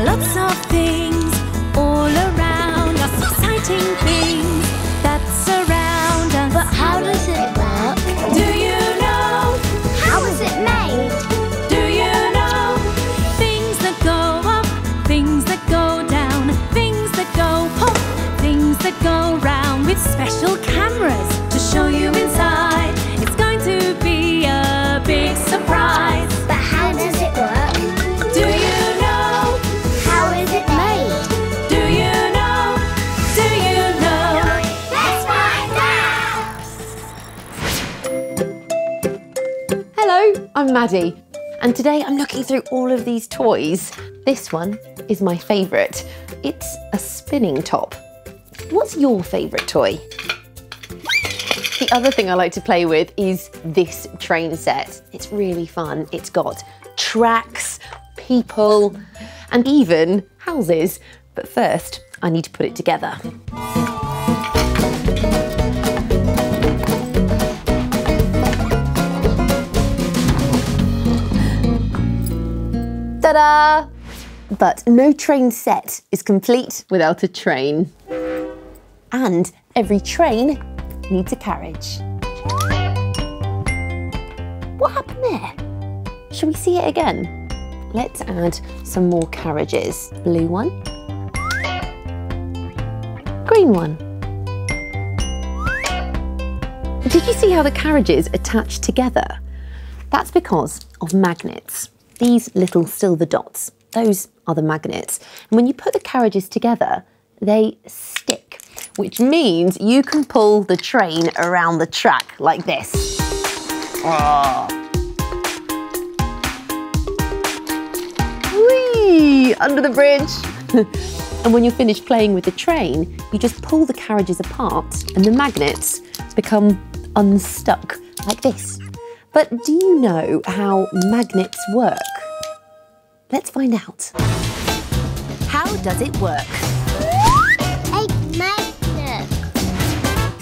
are lots of things all around us, exciting things that surround us. But how does it work? Do you know? How is it made? Do you know? Things that go up, things that go down, things that go pop, things that go round, with special cameras to show you inside. It's going to be a big surprise. But how does it work? Do you know? How is it made? Do you know? Do you know? Let's find out! Hello, I'm Maddie, and today I'm looking through all of these toys. This one is my favourite. It's a spinning top. What's your favourite toy? The other thing I like to play with is this train set. It's really fun. It's got tracks, people, and even houses. But first, I need to put it together. Ta-da! But no train set is complete without a train. And every train needs a carriage. What happened there? Shall we see it again? Let's add some more carriages. Blue one. Green one. Did you see how the carriages attach together? That's because of magnets. These little silver dots, those are the magnets. And when you put the carriages together, they stick, which means you can pull the train around the track like this. Whee! Under the bridge. And when you're finished playing with the train, you just pull the carriages apart and the magnets become unstuck like this. But do you know how magnets work? Let's find out. How does it work?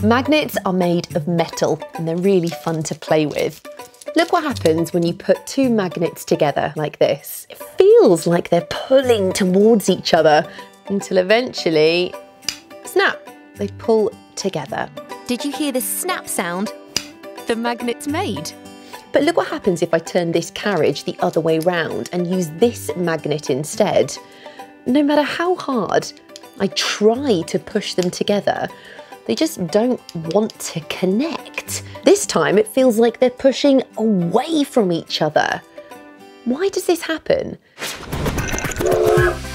Magnets are made of metal and they're really fun to play with. Look what happens when you put two magnets together like this. It feels like they're pulling towards each other until eventually, snap, they pull together. Did you hear the snap sound? The magnets made. But look what happens if I turn this carriage the other way round and use this magnet instead. No matter how hard I try to push them together, they just don't want to connect. This time it feels like they're pushing away from each other. Why does this happen?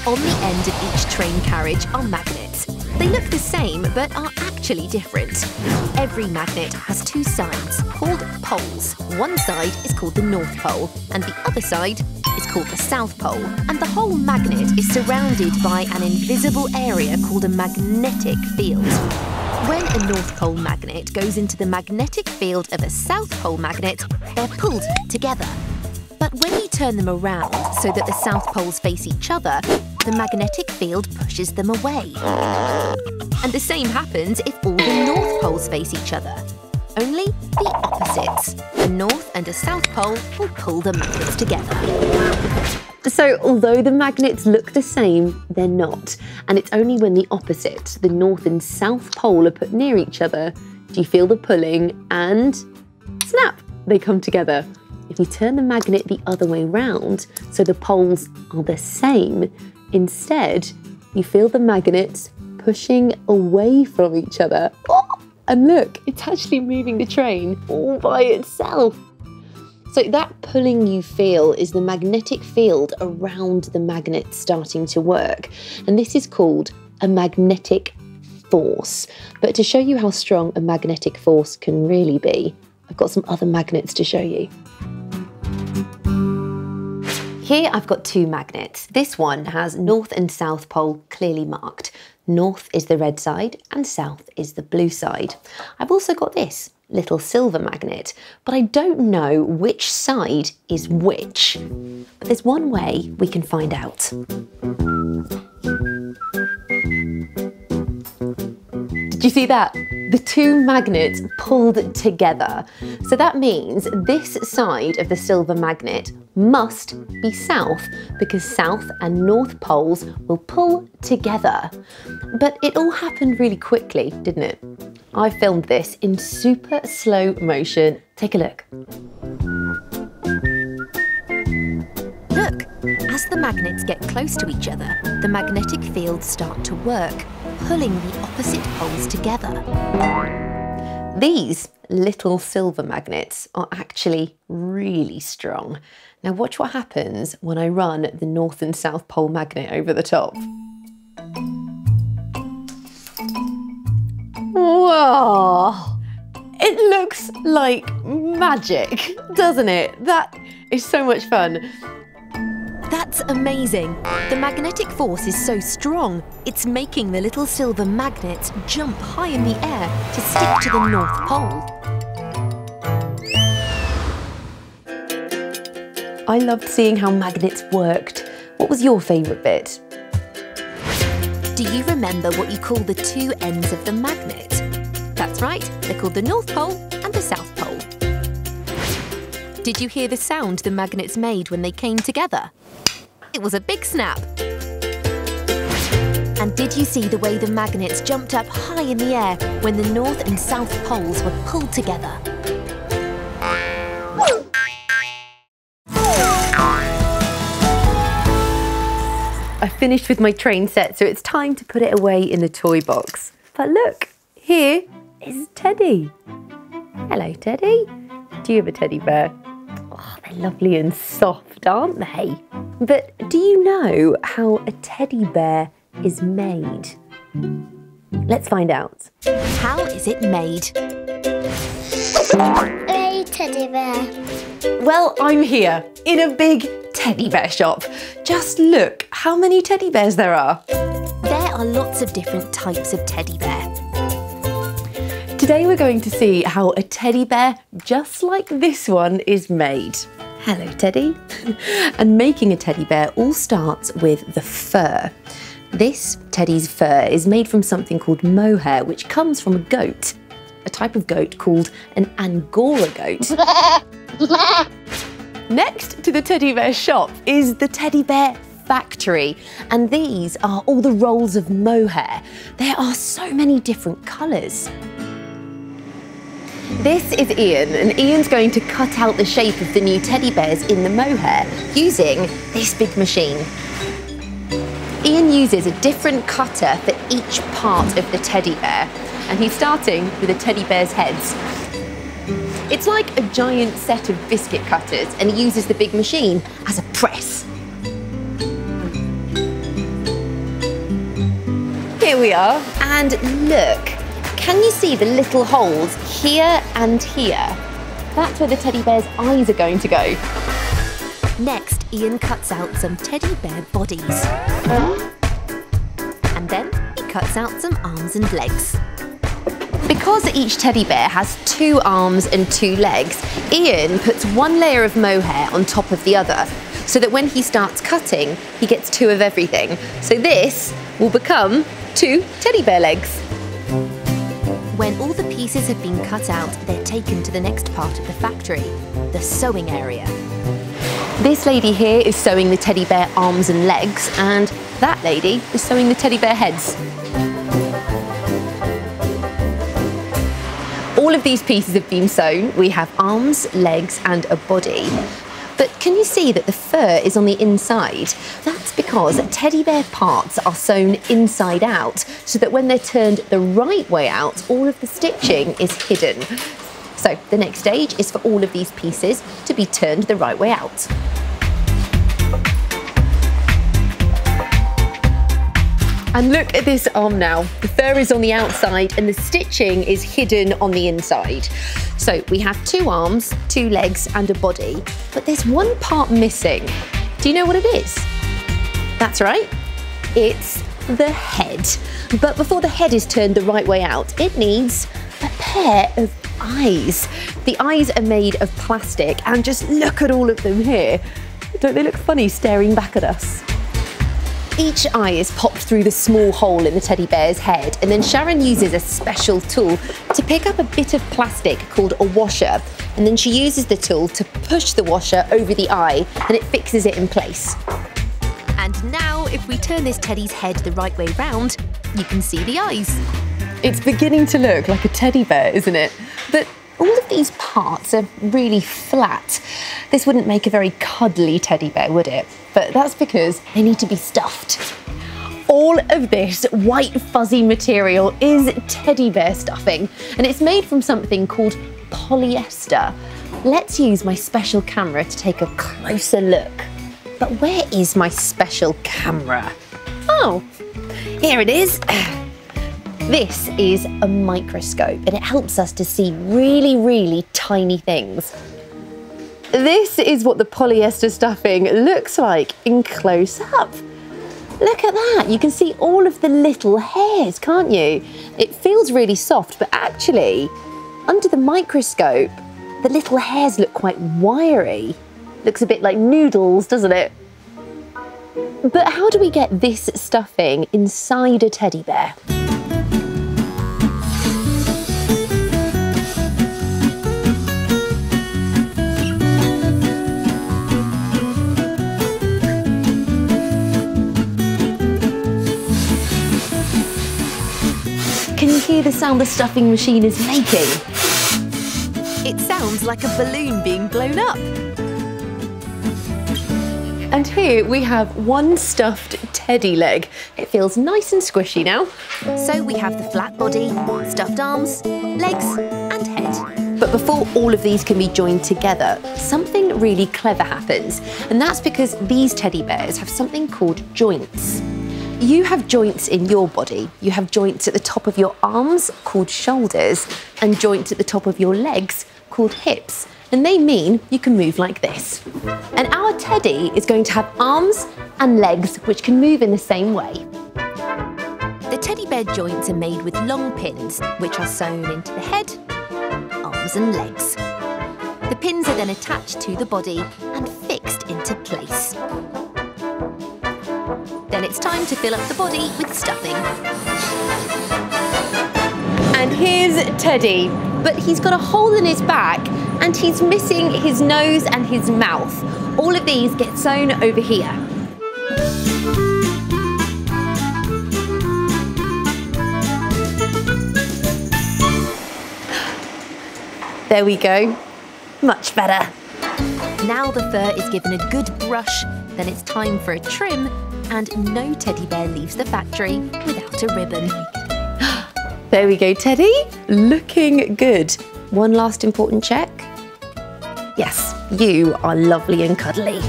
On the end of each train carriage are magnets. They look the same but are actually different. Every magnet has two sides called poles. One side is called the North Pole and the other side is called the South Pole. And the whole magnet is surrounded by an invisible area called a magnetic field. When a North Pole magnet goes into the magnetic field of a South Pole magnet, they're pulled together. But when you turn them around so that the South Poles face each other, the magnetic field pushes them away. And the same happens if all the North Poles face each other. Only the opposites. A North and a South Pole will pull the magnets together. So although the magnets look the same, they're not. And it's only when the opposite, the North and South Pole, are put near each other, do you feel the pulling and snap, they come together. If you turn the magnet the other way round, so the poles are the same, instead, you feel the magnets pushing away from each other. Oh, and look, it's actually moving the train all by itself. So that pulling you feel is the magnetic field around the magnet starting to work. And this is called a magnetic force. But to show you how strong a magnetic force can really be, I've got some other magnets to show you. Here I've got two magnets. This one has North and South Pole clearly marked. North is the red side and South is the blue side. I've also got this little silver magnet, but I don't know which side is which. But there's one way we can find out. Did you see that? the two magnets pulled together. So that means this side of the silver magnet must be south, because south and north poles will pull together. But it all happened really quickly, didn't it? I filmed this in super slow motion. Take a look. Look, as the magnets get close to each other, the magnetic fields start to work, pulling the opposite poles together. These little silver magnets are actually really strong. Now watch what happens when I run the north and south pole magnet over the top. Whoa! It looks like magic, doesn't it? That is so much fun. That's amazing. The magnetic force is so strong, it's making the little silver magnets jump high in the air to stick to the North Pole. I loved seeing how magnets worked. What was your favourite bit? Do you remember what you call the two ends of the magnet? That's right, they're called the North Pole and the South Pole. Did you hear the sound the magnets made when they came together? It was a big snap. And did you see the way the magnets jumped up high in the air when the north and south poles were pulled together? I finished with my train set, so it's time to put it away in the toy box. But look, here is Teddy. Hello, Teddy. Do you have a teddy bear? Oh, they're lovely and soft, aren't they? But do you know how a teddy bear is made? Let's find out. How is it made? A teddy bear. Well, I'm here in a big teddy bear shop. Just look how many teddy bears there are. There are lots of different types of teddy bear. Today we're going to see how a teddy bear just like this one is made. Hello, Teddy. And making a teddy bear all starts with the fur. This teddy's fur is made from something called mohair, which comes from a goat, a type of goat called an Angora goat. Next to the teddy bear shop is the teddy bear factory, and these are all the rolls of mohair. There are so many different colours. This is Ian, and Ian's going to cut out the shape of the new teddy bears in the mohair using this big machine. Ian uses a different cutter for each part of the teddy bear, and he's starting with the teddy bear's heads. It's like a giant set of biscuit cutters, and he uses the big machine as a press. Here we are, and look. Can you see the little holes here and here? That's where the teddy bear's eyes are going to go. Next, Ian cuts out some teddy bear bodies. And then he cuts out some arms and legs. Because each teddy bear has two arms and two legs, Ian puts one layer of mohair on top of the other, so that when he starts cutting, he gets two of everything. So this will become two teddy bear legs. When all the pieces have been cut out, they're taken to the next part of the factory, the sewing area. This lady here is sewing the teddy bear arms and legs, and that lady is sewing the teddy bear heads. All of these pieces have been sewn. We have arms, legs, and a body. But can you see that the fur is on the inside? That's because teddy bear parts are sewn inside out, so that when they're turned the right way out, all of the stitching is hidden. So the next stage is for all of these pieces to be turned the right way out. And look at this arm now. The fur is on the outside and the stitching is hidden on the inside. So we have two arms, two legs and a body, but there's one part missing. Do you know what it is? That's right, it's the head. But before the head is turned the right way out, it needs a pair of eyes. The eyes are made of plastic, and just look at all of them here. Don't they look funny staring back at us? Each eye is popped through the small hole in the teddy bear's head, and then Sharon uses a special tool to pick up a bit of plastic called a washer, and then she uses the tool to push the washer over the eye, and it fixes it in place. And now, if we turn this teddy's head the right way round, you can see the eyes. It's beginning to look like a teddy bear, isn't it? But all of these parts are really flat. This wouldn't make a very cuddly teddy bear, would it? But that's because they need to be stuffed. All of this white fuzzy material is teddy bear stuffing, and it's made from something called polyester. Let's use my special camera to take a closer look. But where is my special camera? Oh, here it is. This is a microscope, and it helps us to see really, really tiny things. This is what the polyester stuffing looks like in close up. Look at that, you can see all of the little hairs, can't you? It feels really soft, but actually, under the microscope, the little hairs look quite wiry. Looks a bit like noodles, doesn't it? But how do we get this stuffing inside a teddy bear? Can you hear the sound the stuffing machine is making? It sounds like a balloon being blown up. And here we have one stuffed teddy leg. It feels nice and squishy now. So we have the flat body, stuffed arms, legs and head. But before all of these can be joined together, something really clever happens. And that's because these teddy bears have something called joints. You have joints in your body. You have joints at the top of your arms called shoulders and joints at the top of your legs called hips. And they mean you can move like this. And our teddy is going to have arms and legs which can move in the same way. The teddy bear joints are made with long pins which are sewn into the head, arms and legs. The pins are then attached to the body and fixed into place. Then it's time to fill up the body with stuffing. And here's Teddy, but he's got a hole in his back and he's missing his nose and his mouth. All of these get sewn over here. There we go. Much better. Now the fur is given a good brush, then it's time for a trim. And no teddy bear leaves the factory without a ribbon. There we go, Teddy. Looking good. One last important check. Yes, you are lovely and cuddly.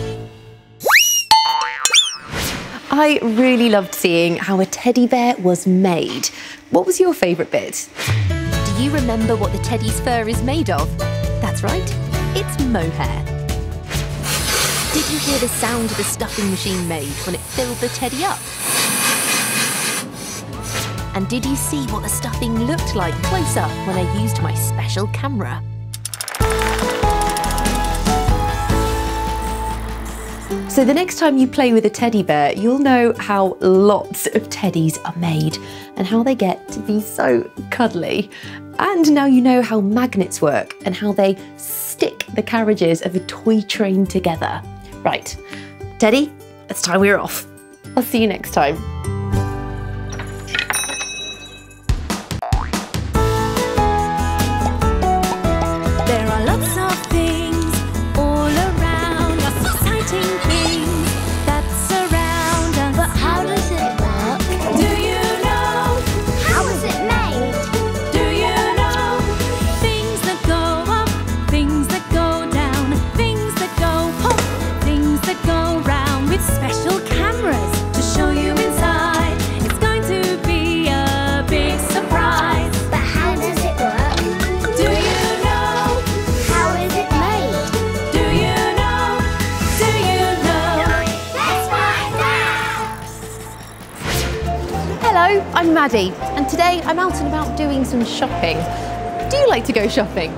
I really loved seeing how a teddy bear was made. What was your favourite bit? Do you remember what the teddy's fur is made of? That's right, it's mohair. Did you hear the sound the stuffing machine made when it filled the teddy up? And did you see what the stuffing looked like close up when I used my special camera? So the next time you play with a teddy bear, you'll know how lots of teddies are made and how they get to be so cuddly. And now you know how magnets work and how they stick the carriages of a toy train together. Right, Teddy, it's time we're off. I'll see you next time. There are lots of things all around us, exciting things that surround us. But how does it work? Do you know? How is it made? Do you know? Things that go up, things that go down, things that go pop, things that go round with special cameras to show you inside. It's going to be a big surprise. But how does it work? Do you know? How is it made? Do you know? Do you know? Let's find out! Hello, I'm Maddie, and today I'm out and about doing some shopping. Do you like to go shopping?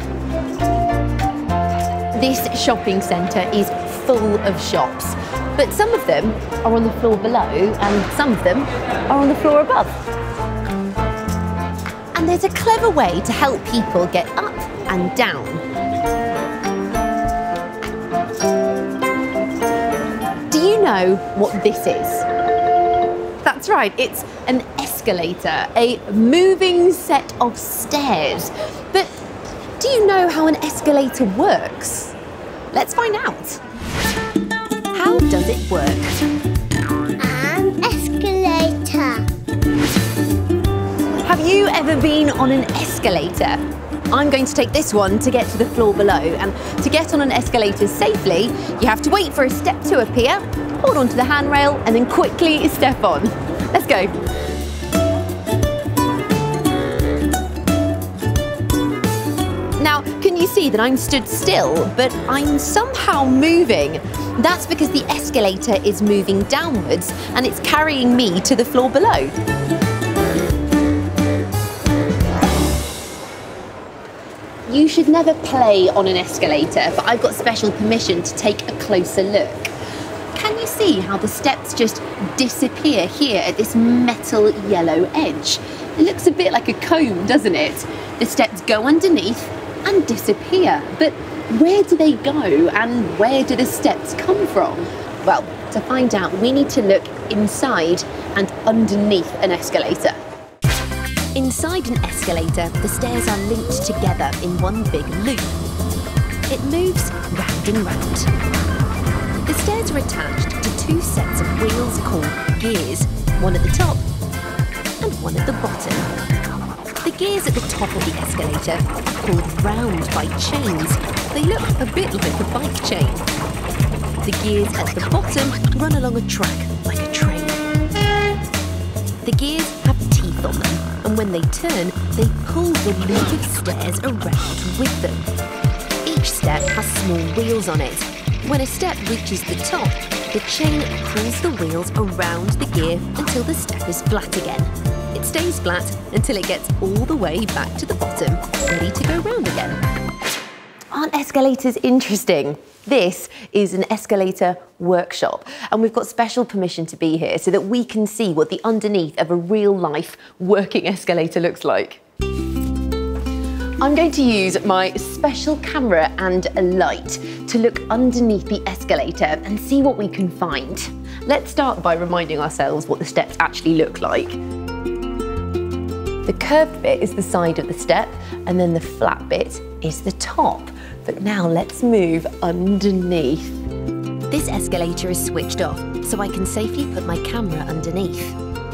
This shopping centre is full of shops. But some of them are on the floor below and some of them are on the floor above. And there's a clever way to help people get up and down. Do you know what this is? That's right, it's an escalator, a moving set of stairs. But do you know how an escalator works? Let's find out. How does it work? An escalator. Have you ever been on an escalator? I'm going to take this one to get to the floor below, and to get on an escalator safely, you have to wait for a step to appear, hold onto the handrail and then quickly step on. Let's go. Now, can you see that I'm stood still, but I'm somehow moving? That's because the escalator is moving downwards and it's carrying me to the floor below. You should never play on an escalator, but I've got special permission to take a closer look. Can you see how the steps just disappear here at this metal yellow edge? It looks a bit like a comb, doesn't it? The steps go underneath and disappear. But where do they go and where do the steps come from? Well, to find out, we need to look inside and underneath an escalator. Inside an escalator, the stairs are linked together in one big loop. It moves round and round. The stairs are attached to two sets of wheels called gears, one at the top and one at the bottom. The gears at the top of the escalator are pulled round by chains. They look a bit like a bike chain. The gears at the bottom run along a track like a train. The gears have teeth on them, and when they turn, they pull the loop of stairs around with them. Each step has small wheels on it. When a step reaches the top, the chain pulls the wheels around the gear until the step is flat again. It stays flat until it gets all the way back to the bottom, ready to go round again. Aren't escalators interesting? This is an escalator workshop, and we've got special permission to be here so that we can see what the underneath of a real-life working escalator looks like. I'm going to use my special camera and a light to look underneath the escalator and see what we can find. Let's start by reminding ourselves what the steps actually look like. The curved bit is the side of the step, and then the flat bit is the top. But now let's move underneath. This escalator is switched off, so I can safely put my camera underneath.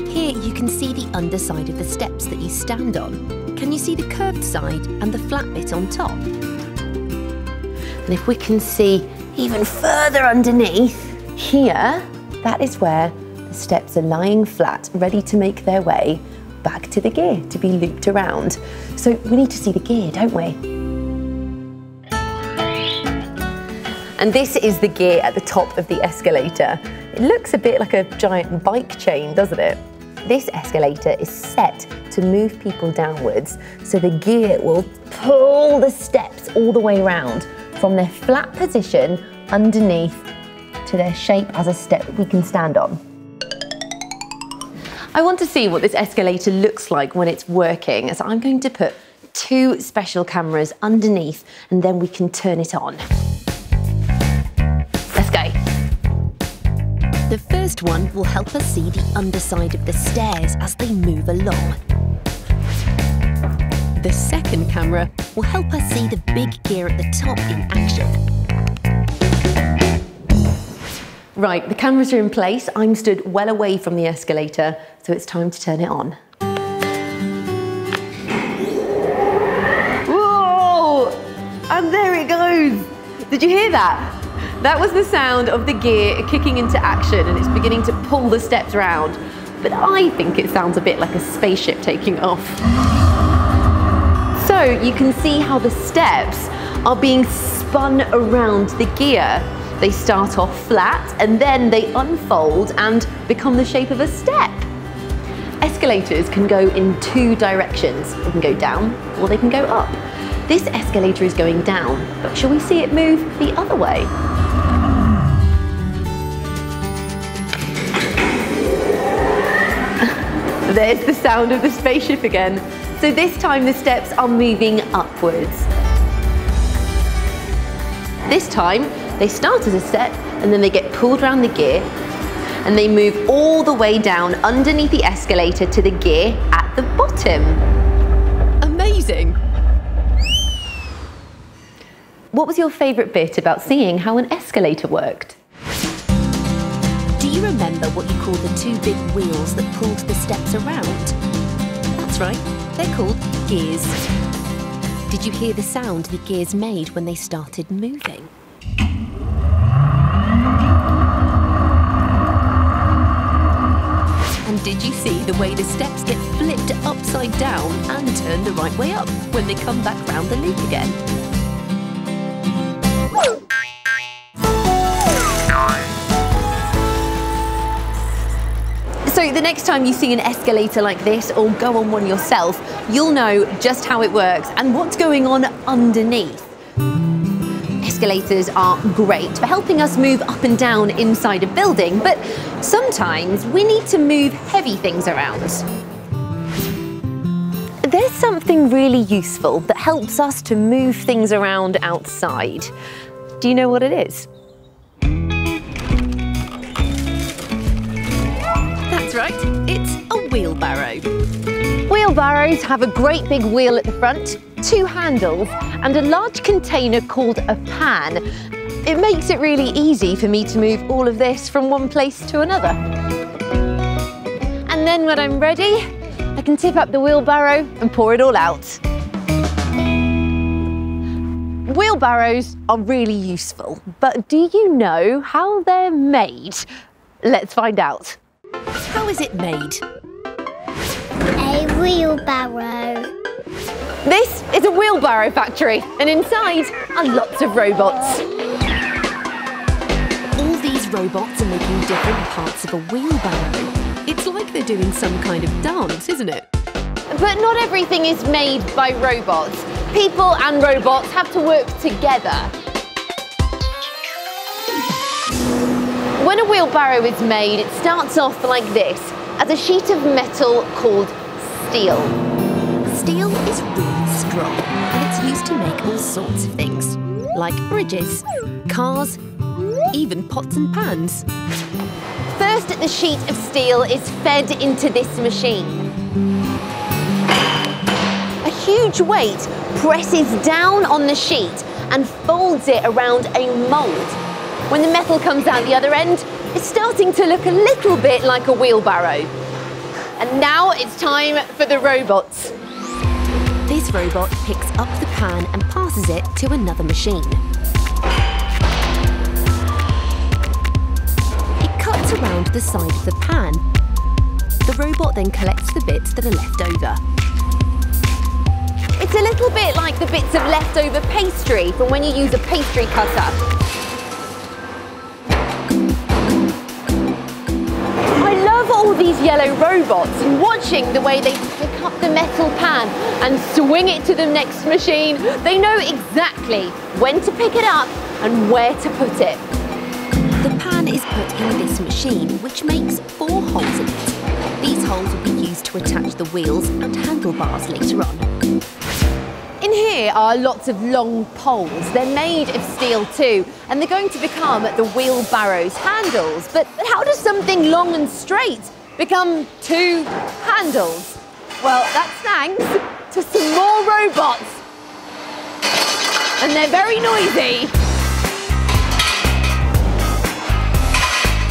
Here you can see the underside of the steps that you stand on. Can you see the curved side and the flat bit on top? And if we can see even further underneath, here, that is where the steps are lying flat, ready to make their way back to the gear to be looped around. So we need to see the gear, don't we? And this is the gear at the top of the escalator. It looks a bit like a giant bike chain, doesn't it? This escalator is set to move people downwards, so the gear will pull the steps all the way around from their flat position underneath to their shape as a step we can stand on. I want to see what this escalator looks like when it's working, so I'm going to put two special cameras underneath and then we can turn it on. The first one will help us see the underside of the stairs as they move along. The second camera will help us see the big gear at the top in action. Right, the cameras are in place. I'm stood well away from the escalator, so it's time to turn it on. Whoa! And there it goes! Did you hear that? That was the sound of the gear kicking into action and it's beginning to pull the steps around. But I think it sounds a bit like a spaceship taking off. So you can see how the steps are being spun around the gear. They start off flat and then they unfold and become the shape of a step. Escalators can go in two directions. They can go down or they can go up. This escalator is going down, but shall we see it move the other way? is the sound of the spaceship again. So this time the steps are moving upwards. This time they start as a step and then they get pulled around the gear and they move all the way down underneath the escalator to the gear at the bottom. Amazing! What was your favourite bit about seeing how an escalator worked? Do you remember what you call the two big wheels that pulled the steps around? That's right, they're called gears. Did you hear the sound the gears made when they started moving? And did you see the way the steps get flipped upside down and turned the right way up when they come back round the loop again? So the next time you see an escalator like this or go on one yourself, you'll know just how it works and what's going on underneath. Escalators are great for helping us move up and down inside a building, but sometimes we need to move heavy things around. There's something really useful that helps us to move things around outside. Do you know what it is? Right, it's a wheelbarrow. Wheelbarrows have a great big wheel at the front, two handles, and a large container called a pan. It makes it really easy for me to move all of this from one place to another. And then when I'm ready, I can tip up the wheelbarrow and pour it all out. Wheelbarrows are really useful, but do you know how they're made? Let's find out. How is it made? A wheelbarrow. This is a wheelbarrow factory, and inside are lots of robots. All these robots are making different parts of a wheelbarrow. It's like they're doing some kind of dance, isn't it? But not everything is made by robots. People and robots have to work together. When a wheelbarrow is made, it starts off like this, as a sheet of metal called steel. Steel is really strong, and it's used to make all sorts of things, like bridges, cars, even pots and pans. First, the sheet of steel is fed into this machine. A huge weight presses down on the sheet and folds it around a mould. When the metal comes out the other end, it's starting to look a little bit like a wheelbarrow. And now it's time for the robots. This robot picks up the pan and passes it to another machine. It cuts around the side of the pan. The robot then collects the bits that are left over. It's a little bit like the bits of leftover pastry from when you use a pastry cutter. All these yellow robots and watching the way they pick up the metal pan and swing it to the next machine. They know exactly when to pick it up and where to put it. The pan is put in this machine, which makes 4 holes in it. These holes will be used to attach the wheels and handlebars later on. In here are lots of long poles. They're made of steel too, and they're going to become the wheelbarrow's handles. But how does something long and straight become 2 handles? Well, that's thanks to some more robots. And they're very noisy.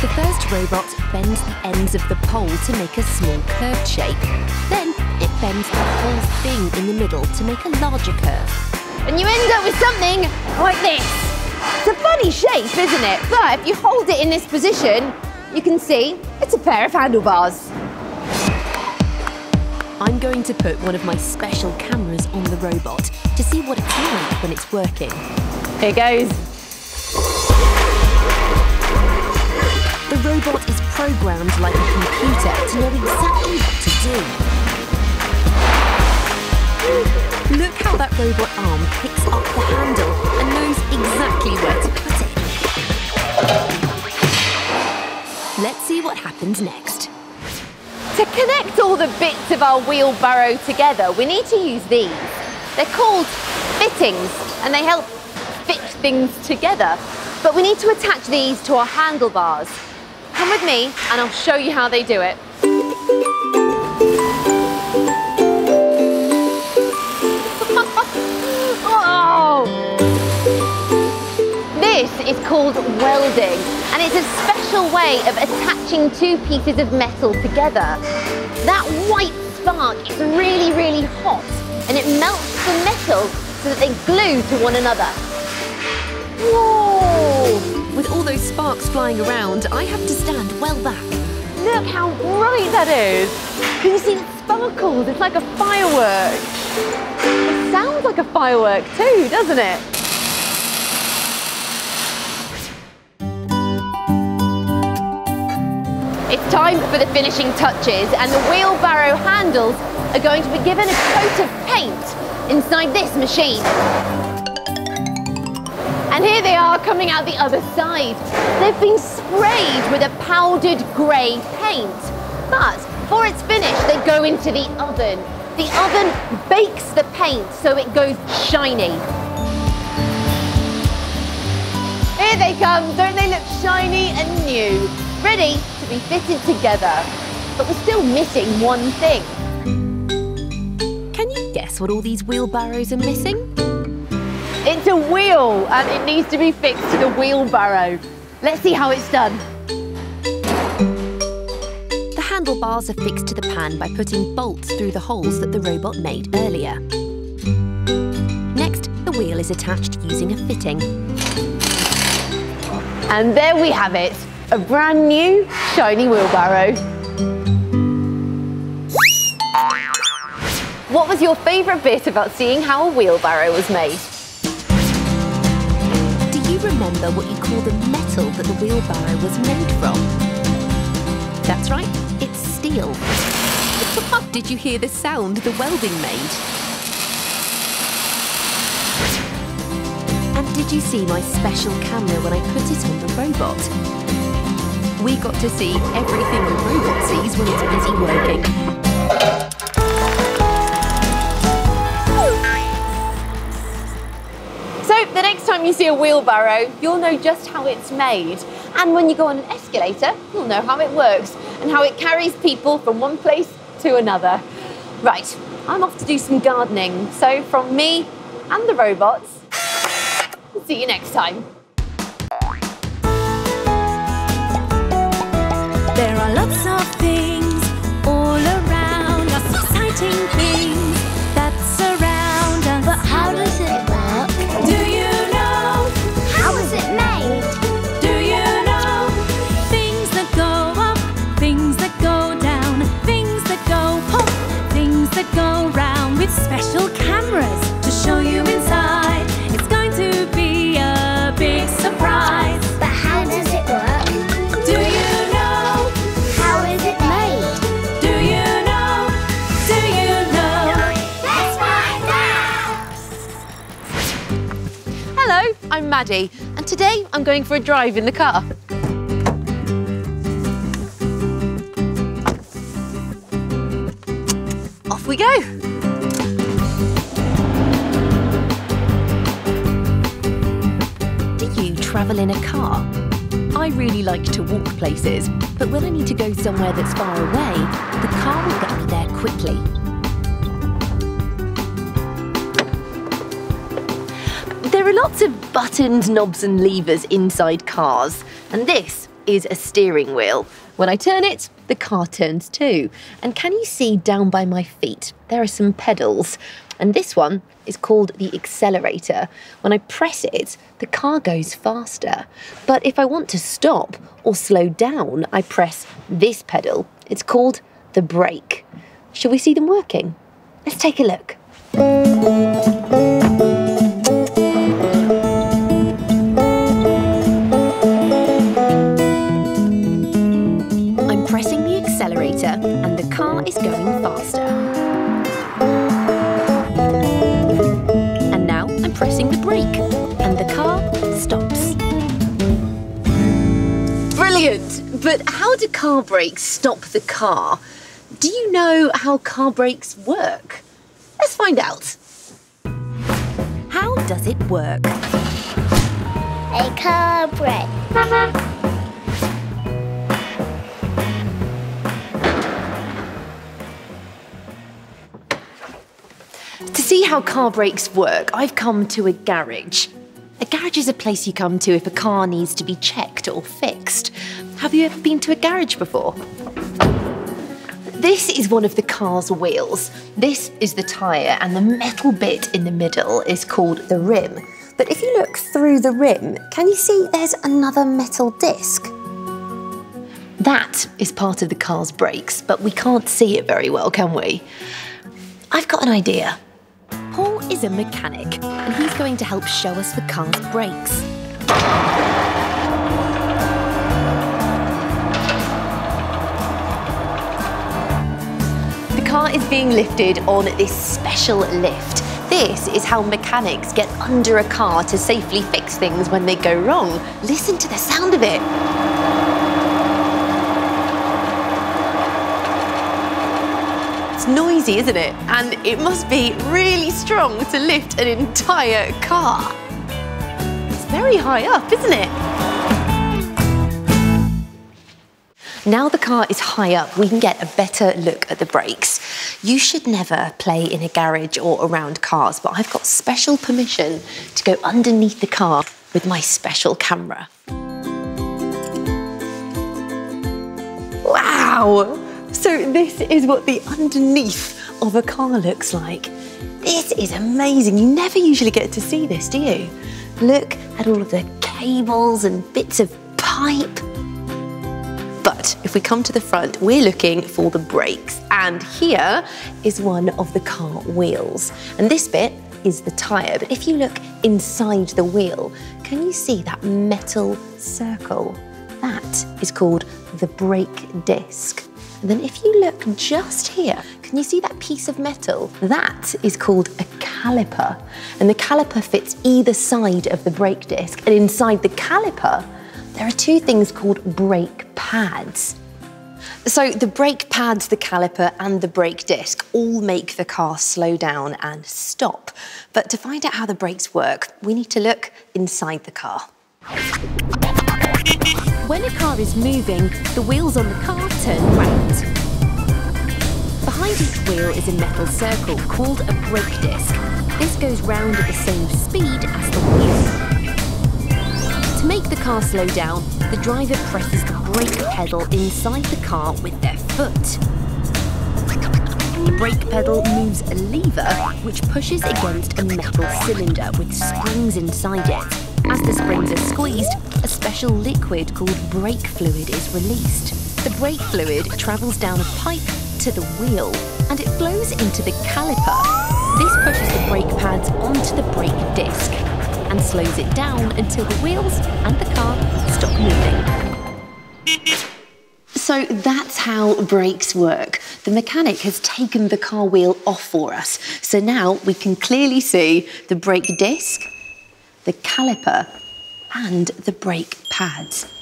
The first robot bends the ends of the pole to make a small curved shape. Then it bends the whole thing in the middle to make a larger curve. And you end up with something like this. It's a funny shape, isn't it? But if you hold it in this position, you can see it's a pair of handlebars. I'm going to put one of my special cameras on the robot to see what it's like when it's working. Here goes. The robot is programmed like a computer to know exactly what to do. Look how that robot arm picks up the handle and knows exactly where to put it. Let's see what happens next. To connect all the bits of our wheelbarrow together, we need to use these. They're called fittings, and they help fit things together. But we need to attach these to our handlebars. Come with me, and I'll show you how they do it. Oh. This is called welding, and it's a special way of attaching two pieces of metal together. That white spark is really, really hot, and it melts the metal so that they glue to one another. Whoa! With all those sparks flying around, I have to stand well back. Look how bright that is! Can you see it sparkles? It's like a firework. It sounds like a firework too, doesn't it? It's time for the finishing touches, and the wheelbarrow handles are going to be given a coat of paint inside this machine. And here they are coming out the other side. They've been sprayed with a powdered grey paint. But before it's finished, they go into the oven. The oven bakes the paint so it goes shiny. Here they come, don't they look shiny and new? Ready to be fitted together. But we're still missing one thing. Can you guess what all these wheelbarrows are missing? It's a wheel, and it needs to be fixed to the wheelbarrow. Let's see how it's done. The handlebars are fixed to the pan by putting bolts through the holes that the robot made earlier. Next, the wheel is attached using a fitting. And there we have it, a brand new, shiny wheelbarrow. What was your favourite bit about seeing how a wheelbarrow was made? Remember what you call the metal that the wheelbarrow was made from? That's right, it's steel. Did you hear the sound the welding made? And did you see my special camera when I put it on the robot? We got to see everything the robot sees when it's busy working. The next time you see a wheelbarrow, you'll know just how it's made. And when you go on an escalator, you'll know how it works and how it carries people from one place to another. Right, I'm off to do some gardening. So from me and the robots, see you next time. There are lots of things all around us, exciting things that surround us. But how does it work? Do you? Special cameras to show you inside. It's going to be a big surprise. But how does it work? Do you know? How is it made? Do you know? Do you know? Let's find out! Hello, I'm Maddie, and today I'm going for a drive in the car. Off we go! Travel in a car. I really like to walk places, but when I need to go somewhere that's far away, the car will get me there quickly. There are lots of buttons, knobs and levers inside cars, and this is a steering wheel. When I turn it, the car turns too. And can you see down by my feet? There are some pedals. And this one is called the accelerator. When I press it, the car goes faster. But if I want to stop or slow down, I press this pedal. It's called the brake. Shall we see them working? Let's take a look. I'm pressing the accelerator and the car is going faster. Pressing the brake and the car stops. Brilliant! But how do car brakes stop the car? Do you know how car brakes work? Let's find out. How does it work? A car brake. To see how car brakes work, I've come to a garage. A garage is a place you come to if a car needs to be checked or fixed. Have you ever been to a garage before? This is one of the car's wheels. This is the tyre, and the metal bit in the middle is called the rim. But if you look through the rim, can you see there's another metal disc? That is part of the car's brakes, but we can't see it very well, can we? I've got an idea. Paul is a mechanic, and he's going to help show us the car's brakes. The car is being lifted on this special lift. This is how mechanics get under a car to safely fix things when they go wrong. Listen to the sound of it. It's noisy, isn't it? And it must be really strong to lift an entire car. It's very high up, isn't it? Now the car is high up, we can get a better look at the brakes. You should never play in a garage or around cars, but I've got special permission to go underneath the car with my special camera. Wow! So this is what the underneath of a car looks like. This is amazing. You never usually get to see this, do you? Look at all of the cables and bits of pipe. But if we come to the front, we're looking for the brakes. And here is one of the car wheels. And this bit is the tyre. But if you look inside the wheel, can you see that metal circle? That is called the brake disc. And then if you look just here, can you see that piece of metal? That is called a caliper. And the caliper fits either side of the brake disc. And inside the caliper, there are two things called brake pads. So the brake pads, the caliper, and the brake disc all make the car slow down and stop. But to find out how the brakes work, we need to look inside the car. When a car is moving, the wheels on the car turn round. Behind each wheel is a metal circle called a brake disc. This goes round at the same speed as the wheel. To make the car slow down, the driver presses the brake pedal inside the car with their foot. The brake pedal moves a lever which pushes against a metal cylinder with springs inside it. As the springs are squeezed, a special liquid called brake fluid is released. The brake fluid travels down a pipe to the wheel, and it flows into the caliper. This pushes the brake pads onto the brake disc and slows it down until the wheels and the car stop moving. So that's how brakes work. The mechanic has taken the car wheel off for us, so now we can clearly see the brake disc, the caliper, and the brake pads.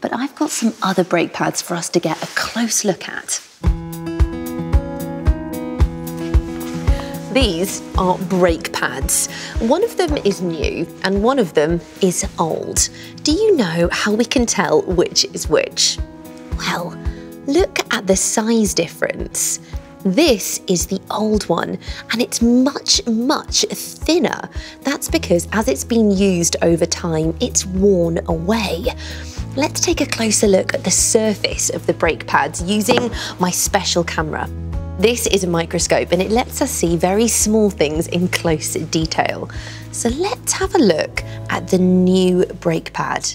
But I've got some other brake pads for us to get a close look at. These are brake pads. One of them is new and one of them is old. Do you know how we can tell which is which? Well, look at the size difference. This is the old one, and it's much, much thinner. That's because as it's been used over time, it's worn away. Let's take a closer look at the surface of the brake pads using my special camera. This is a microscope, and it lets us see very small things in close detail. So let's have a look at the new brake pad.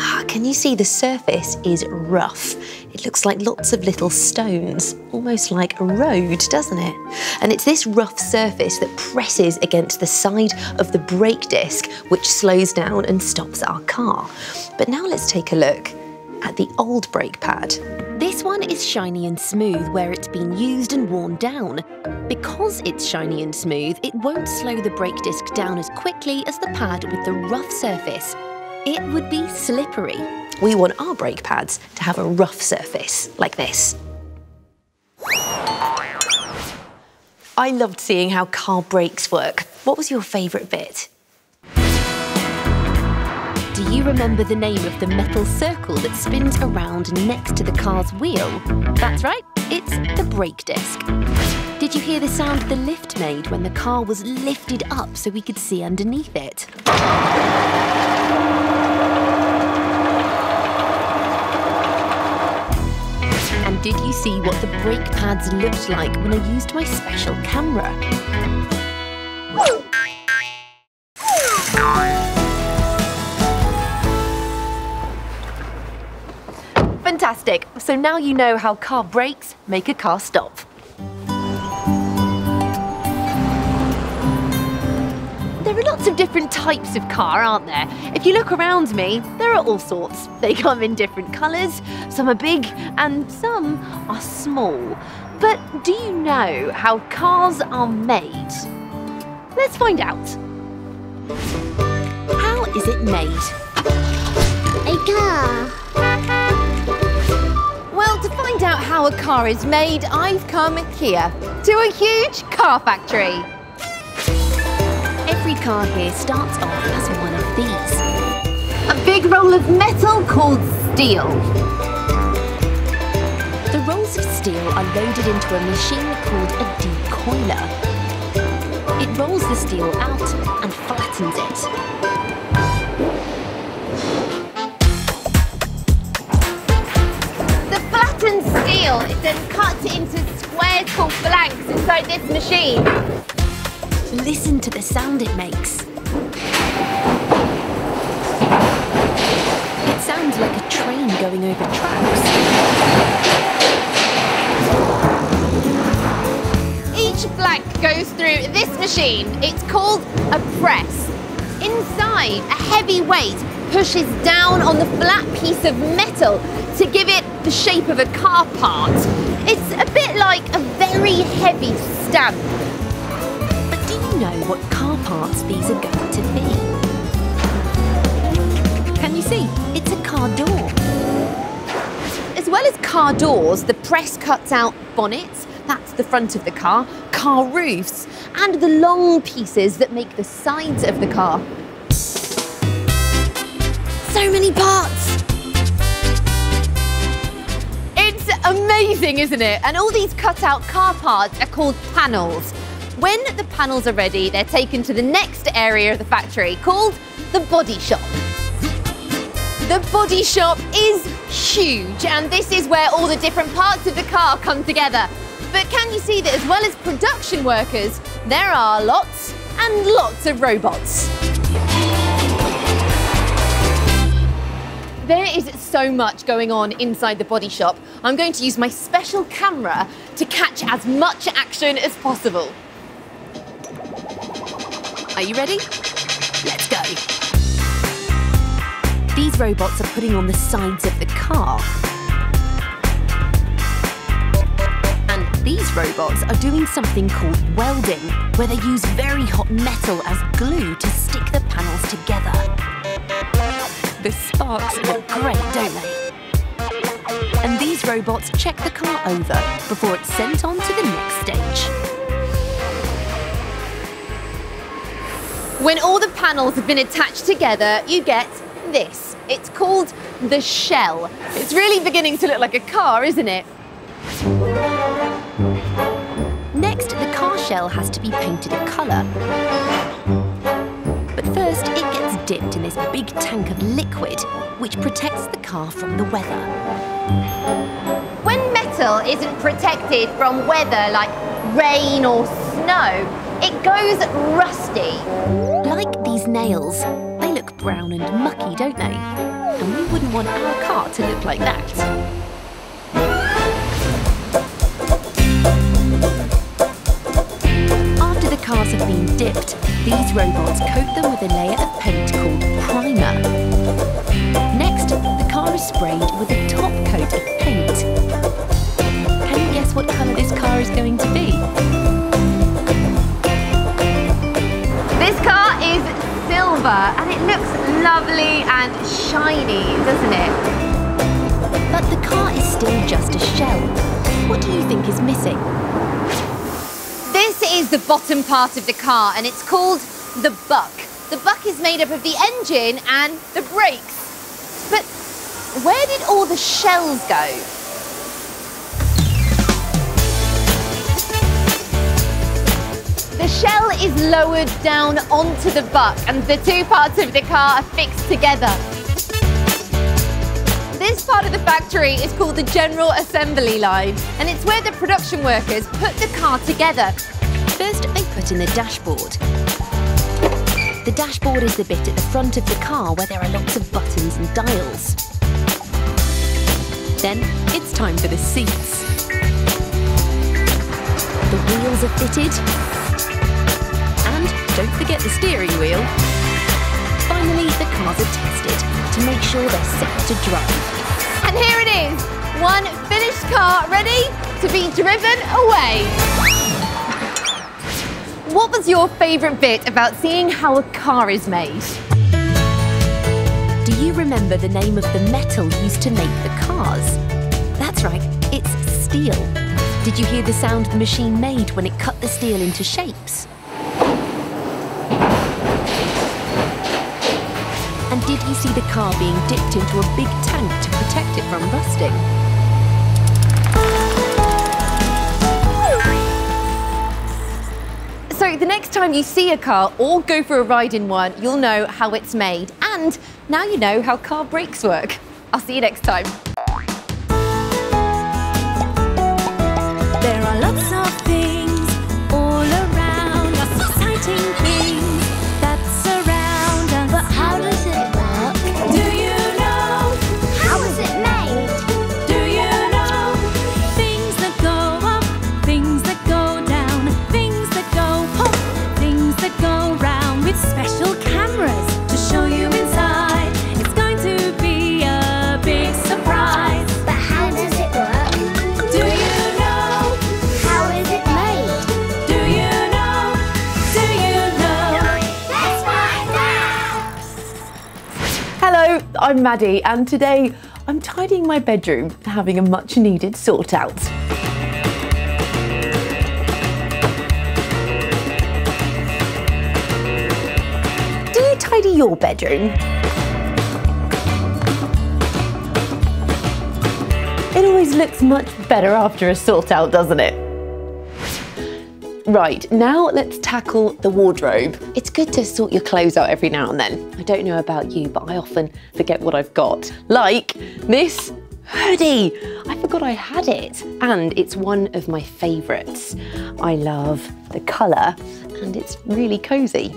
Ah, can you see the surface is rough? It looks like lots of little stones, almost like a road, doesn't it? And it's this rough surface that presses against the side of the brake disc, which slows down and stops our car. But now let's take a look at the old brake pad. This one is shiny and smooth where it's been used and worn down. Because it's shiny and smooth, it won't slow the brake disc down as quickly as the pad with the rough surface. It would be slippery. We want our brake pads to have a rough surface, like this. I loved seeing how car brakes work. What was your favourite bit? Do you remember the name of the metal circle that spins around next to the car's wheel? That's right, it's the brake disc. Did you hear the sound the lift made when the car was lifted up so we could see underneath it? And did you see what the brake pads looked like when I used my special camera? Fantastic! So now you know how car brakes make a car stop. There are lots of different types of car, aren't there? If you look around me, there are all sorts. They come in different colours, some are big and some are small. But do you know how cars are made? Let's find out. How is it made? A car. Well, to find out how a car is made, I've come here to a huge car factory. Every car here starts off as one of these. A big roll of metal called steel. The rolls of steel are loaded into a machine called a decoiler. It rolls the steel out and flattens it. The flattened steel is then cut into squares called blanks inside this machine. Listen to the sound it makes. It sounds like a train going over tracks. Each blank goes through this machine. It's called a press. Inside, a heavy weight pushes down on the flat piece of metal to give it the shape of a car part. It's a bit like a very heavy stamp. Know what car parts these are going to be. Can you see? It's a car door. As well as car doors, the press cuts out bonnets, that's the front of the car roofs, and the long pieces that make the sides of the car. So many parts! It's amazing, isn't it? And all these cut-out car parts are called panels. When the panels are ready, they're taken to the next area of the factory called the body shop. The body shop is huge, and this is where all the different parts of the car come together. But can you see that as well as production workers, there are lots and lots of robots? There is so much going on inside the body shop. I'm going to use my special camera to catch as much action as possible. Are you ready? Let's go. These robots are putting on the sides of the car. And these robots are doing something called welding, where they use very hot metal as glue to stick the panels together. The sparks look great, don't they? And these robots check the car over before it's sent on to the next stage. When all the panels have been attached together, you get this. It's called the shell. It's really beginning to look like a car, isn't it? Next, the car shell has to be painted a colour. But first, it gets dipped in this big tank of liquid, which protects the car from the weather. When metal isn't protected from weather, like rain or snow, it goes rusty. Like these nails. They look brown and mucky, don't they? And we wouldn't want our car to look like that. After the cars have been dipped, these robots coat them with a layer of paint called primer. Next, the car is sprayed with a top coat of paint. Can you guess what colour this car is going to be? This car is silver, and it looks lovely and shiny, doesn't it? But the car is still just a shell. What do you think is missing? This is the bottom part of the car, and it's called the buck. The buck is made up of the engine and the brakes. But where did all the shells go? The shell is lowered down onto the buck, and the two parts of the car are fixed together. This part of the factory is called the General Assembly Line, and it's where the production workers put the car together. First, they put in the dashboard. The dashboard is the bit at the front of the car where there are lots of buttons and dials. Then, it's time for the seats. The wheels are fitted. And don't forget the steering wheel. Finally, the cars are tested to make sure they're set to drive. And here it is, one finished car ready to be driven away. What was your favourite bit about seeing how a car is made? Do you remember the name of the metal used to make the cars? That's right, it's steel. Did you hear the sound the machine made when it cut the steel into shapes? And did you see the car being dipped into a big tank to protect it from rusting? So the next time you see a car or go for a ride in one, you'll know how it's made. And now you know how car brakes work. I'll see you next time. There are lots of things all around us, exciting things that surround us. But how does it work? Do you know? How is it made? Do you know? Things that go up, things that go down, things that go pop, things that go round, with special cameras to show you inside. It's going to be a big surprise. But how does it work? Do you know? How is it made? Do you know? Do you know? Let's find out! Hello, I'm Maddie, and today I'm tidying my bedroom, having a much needed sort out. Do you tidy your bedroom? It always looks much better after a sort out, doesn't it? Right, now let's tackle the wardrobe. It's good to sort your clothes out every now and then. I don't know about you, but I often forget what I've got. Like this hoodie. I forgot I had it. And it's one of my favourites. I love the colour and it's really cosy.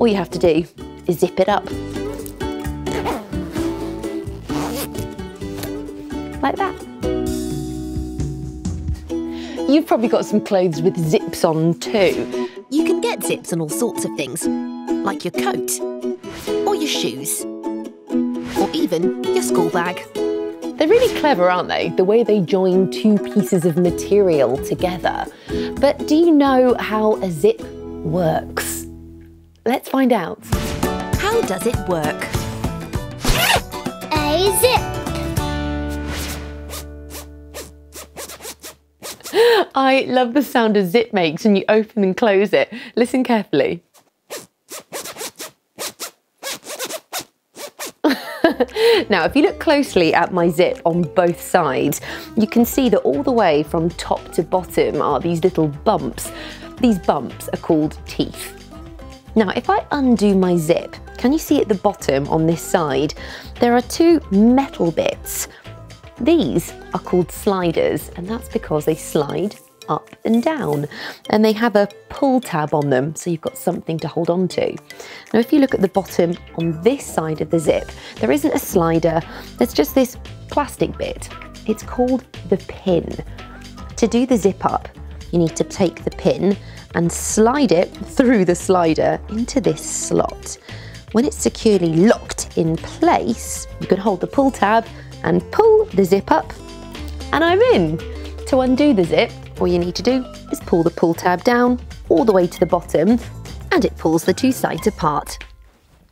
All you have to do is zip it up. Like that. You've probably got some clothes with zips on too. You can get zips on all sorts of things, like your coat, or your shoes, or even your school bag. They're really clever, aren't they? The way they join two pieces of material together. But do you know how a zip works? Let's find out. How does it work? A zip. I love the sound a zip makes when you open and close it. Listen carefully. Now, if you look closely at my zip on both sides, you can see that all the way from top to bottom are these little bumps. These bumps are called teeth. Now, if I undo my zip, can you see at the bottom on this side, there are two metal bits. These are called sliders, and that's because they slide up and down, and they have a pull tab on them, so you've got something to hold on to. Now, if you look at the bottom on this side of the zip, there isn't a slider, there's just this plastic bit. It's called the pin. To do the zip up, you need to take the pin and slide it through the slider into this slot. When it's securely locked in place, you can hold the pull tab and pull the zip up, and I'm in. To undo the zip, all you need to do is pull the pull tab down all the way to the bottom, and it pulls the two sides apart.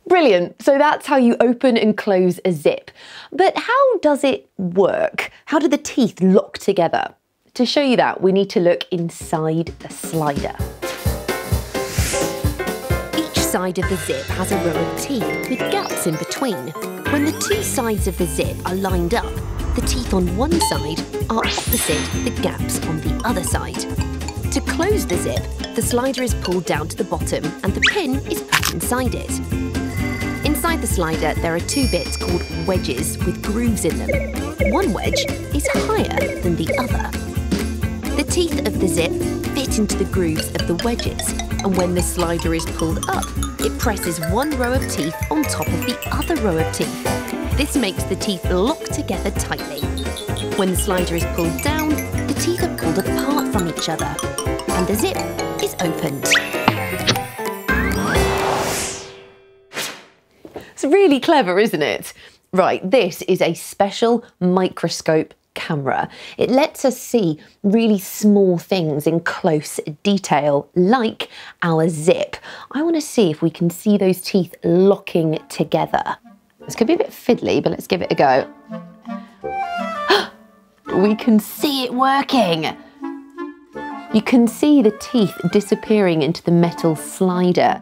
Brilliant, so that's how you open and close a zip. But how does it work? How do the teeth lock together? To show you that, we need to look inside the slider. Each side of the zip has a row of teeth with gaps in between. When the two sides of the zip are lined up, the teeth on one side are opposite the gaps on the other side. To close the zip, the slider is pulled down to the bottom and the pin is put inside it. Inside the slider, there are two bits called wedges with grooves in them. One wedge is higher than the other. The teeth of the zip fit into the grooves of the wedges, and when the slider is pulled up, it presses one row of teeth on top of the other row of teeth. This makes the teeth lock together tightly. When the slider is pulled down, the teeth are pulled apart from each other, and the zip is opened. It's really clever, isn't it? Right, this is a special microscope camera. It lets us see really small things in close detail, like our zip. I want to see if we can see those teeth locking together. This could be a bit fiddly, but let's give it a go. We can see it working. You can see the teeth disappearing into the metal slider.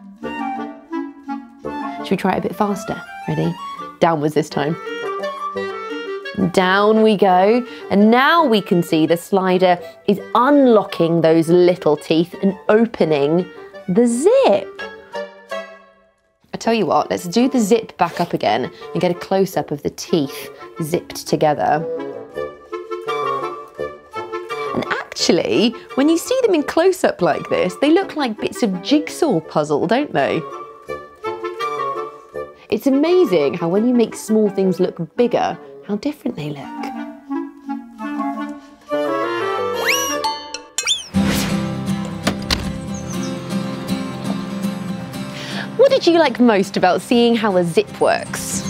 Should we try it a bit faster? Ready? Downwards this time. Down we go. And now we can see the slider is unlocking those little teeth and opening the zip. I tell you what, let's do the zip back up again and get a close-up of the teeth zipped together. And actually, when you see them in close-up like this, they look like bits of jigsaw puzzle, don't they? It's amazing how when you make small things look bigger, how different they look. What did you like most about seeing how a zip works?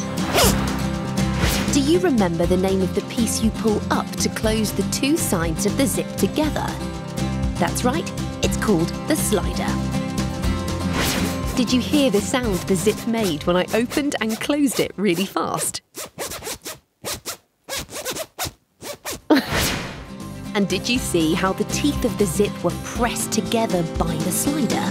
Do you remember the name of the piece you pull up to close the two sides of the zip together? That's right, it's called the slider. Did you hear the sound the zip made when I opened and closed it really fast? And did you see how the teeth of the zip were pressed together by the slider?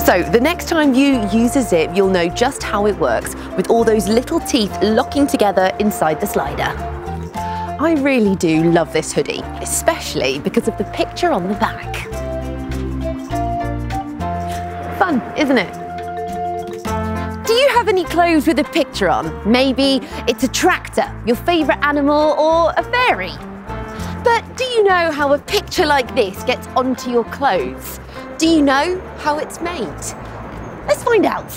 So the next time you use a zip, you'll know just how it works with all those little teeth locking together inside the slider. I really do love this hoodie, especially because of the picture on the back. Fun, isn't it? Do you have any clothes with a picture on? Maybe it's a tractor, your favourite animal, or a fairy. But do you know how a picture like this gets onto your clothes? Do you know how it's made? Let's find out.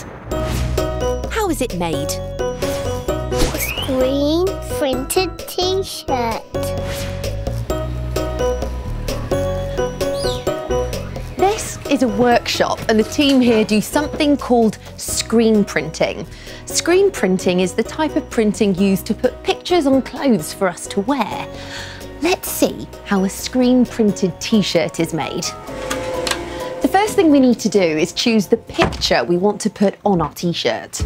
How is it made? Green printed t-shirt. This is a workshop and the team here do something called screen printing. Screen printing is the type of printing used to put pictures on clothes for us to wear. Let's see how a screen printed t-shirt is made. The first thing we need to do is choose the picture we want to put on our t-shirt.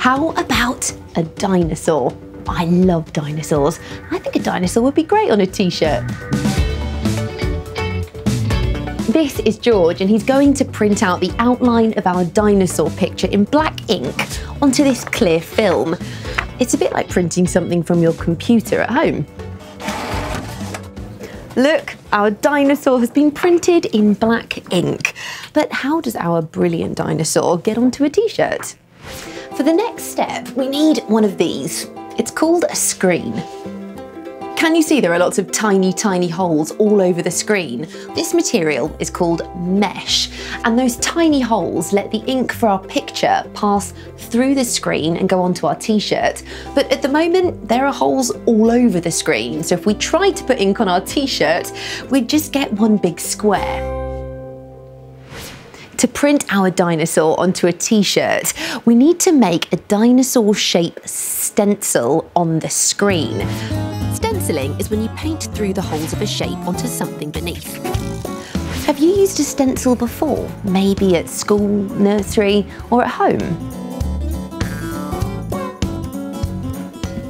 How about a dinosaur? I love dinosaurs. I think a dinosaur would be great on a t-shirt. This is George and he's going to print out the outline of our dinosaur picture in black ink onto this clear film. It's a bit like printing something from your computer at home. Look, our dinosaur has been printed in black ink. But how does our brilliant dinosaur get onto a t-shirt? For the next step, we need one of these. It's called a screen. Can you see there are lots of tiny, tiny holes all over the screen? This material is called mesh, and those tiny holes let the ink for our picture pass through the screen and go onto our t-shirt. But at the moment, there are holes all over the screen, so if we try to put ink on our t-shirt, we'd just get one big square. To print our dinosaur onto a t-shirt, we need to make a dinosaur-shaped stencil on the screen. Stenciling is when you paint through the holes of a shape onto something beneath. Have you used a stencil before? Maybe at school, nursery, or at home?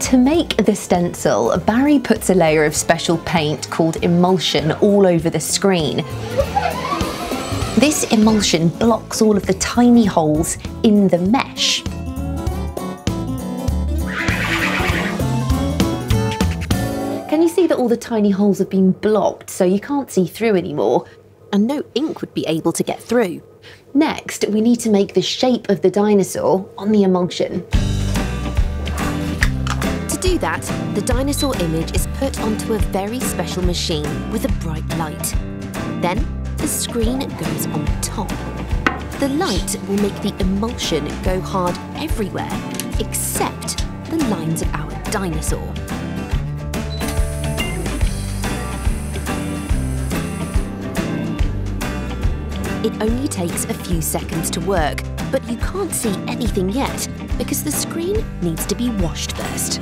To make the stencil, Barry puts a layer of special paint called emulsion all over the screen. This emulsion blocks all of the tiny holes in the mesh. Can you see that all the tiny holes have been blocked so you can't see through anymore? And no ink would be able to get through. Next, we need to make the shape of the dinosaur on the emulsion. To do that, the dinosaur image is put onto a very special machine with a bright light. Then the screen goes on top. The light will make the emulsion go hard everywhere, except the lines of our dinosaur. It only takes a few seconds to work, but you can't see anything yet because the screen needs to be washed first.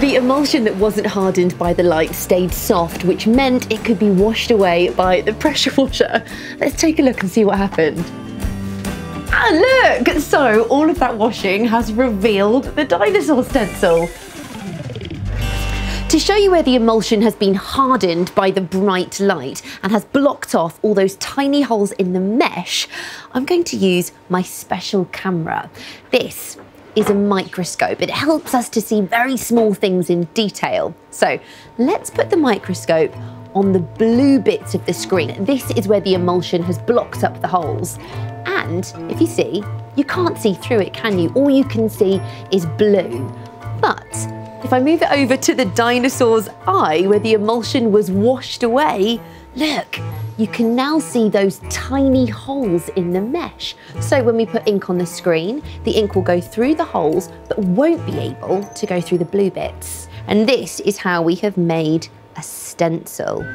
The emulsion that wasn't hardened by the light stayed soft, which meant it could be washed away by the pressure washer. Let's take a look and see what happened. Ah, look! So, all of that washing has revealed the dinosaur stencil. To show you where the emulsion has been hardened by the bright light and has blocked off all those tiny holes in the mesh, I'm going to use my special camera. This is a microscope. It helps us to see very small things in detail. So let's put the microscope on the blue bits of the screen. This is where the emulsion has blocked up the holes. And if you see, you can't see through it, can you? All you can see is blue. But if I move it over to the dinosaur's eye where the emulsion was washed away, look, you can now see those tiny holes in the mesh. So when we put ink on the screen, the ink will go through the holes, but won't be able to go through the blue bits. And this is how we have made a stencil.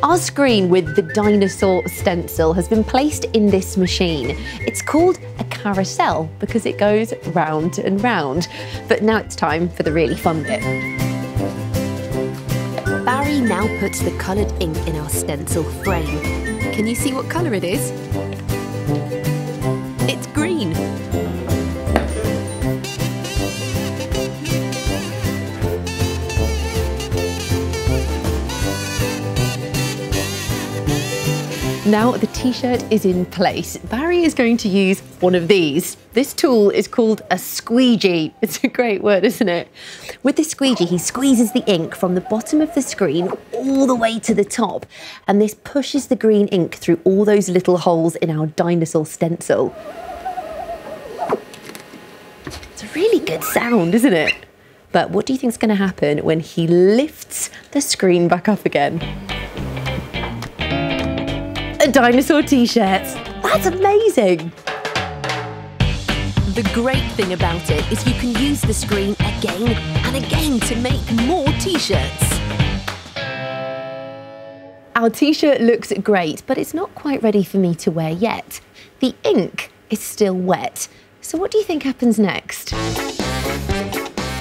Our screen with the dinosaur stencil has been placed in this machine. It's called a carousel because it goes round and round. But now it's time for the really fun bit. Barry now puts the coloured ink in our stencil frame. Can you see what colour it is? It's green. Now the t-shirt is in place, Barry is going to use one of these. This tool is called a squeegee. It's a great word, isn't it? With the squeegee, he squeezes the ink from the bottom of the screen all the way to the top, and this pushes the green ink through all those little holes in our dinosaur stencil. It's a really good sound, isn't it? But what do you think is going to happen when he lifts the screen back up again? Dinosaur t-shirts. That's amazing. The great thing about it is you can use the screen again and again to make more t-shirts. Our t-shirt looks great, but it's not quite ready for me to wear yet. The ink is still wet. So what do you think happens next?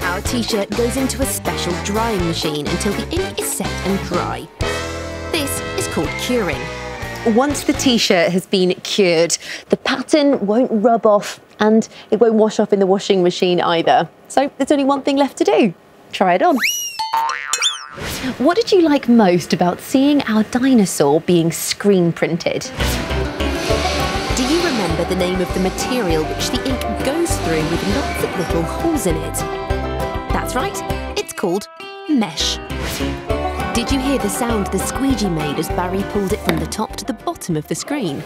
Our t-shirt goes into a special drying machine until the ink is set and dry. This is called curing. Once the t-shirt has been cured, the pattern won't rub off and it won't wash off in the washing machine either. So there's only one thing left to do. Try it on. What did you like most about seeing our dinosaur being screen printed? Do you remember the name of the material which the ink goes through with lots of little holes in it? That's right, it's called mesh. Did you hear the sound the squeegee made as Barry pulled it from the top to the bottom of the screen?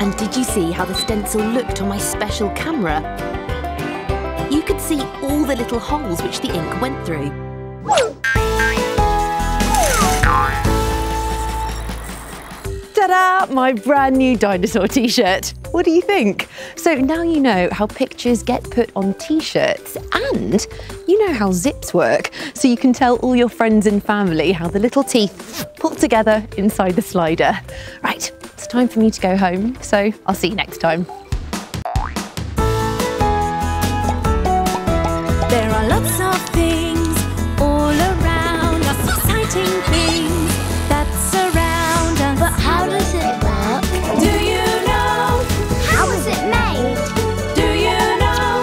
And did you see how the stencil looked on my special camera? You could see all the little holes which the ink went through. Ta-da! My brand new dinosaur t-shirt. What do you think? So now you know how pictures get put on t-shirts and you know how zips work, so you can tell all your friends and family how the little teeth pull together inside the slider. Right, it's time for me to go home, so I'll see you next time. There are lots of things all around us, exciting things that surround us. But how does it work? Do you know? How is it made? Do you know?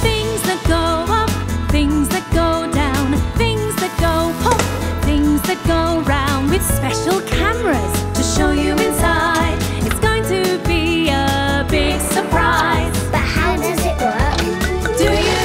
Things that go up, things that go down, things that go pop, things that go round, with special cameras to show you inside. It's going to be a big surprise. But how does it work? Do you know?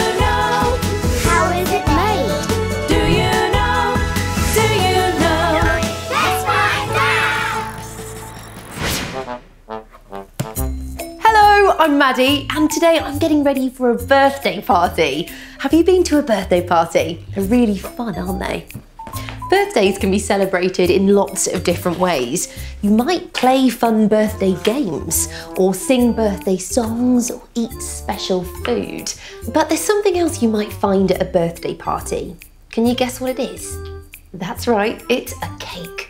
I'm Maddie, and today I'm getting ready for a birthday party. Have you been to a birthday party? They're really fun, aren't they? Birthdays can be celebrated in lots of different ways. You might play fun birthday games, or sing birthday songs, or eat special food. But there's something else you might find at a birthday party. Can you guess what it is? That's right, it's a cake.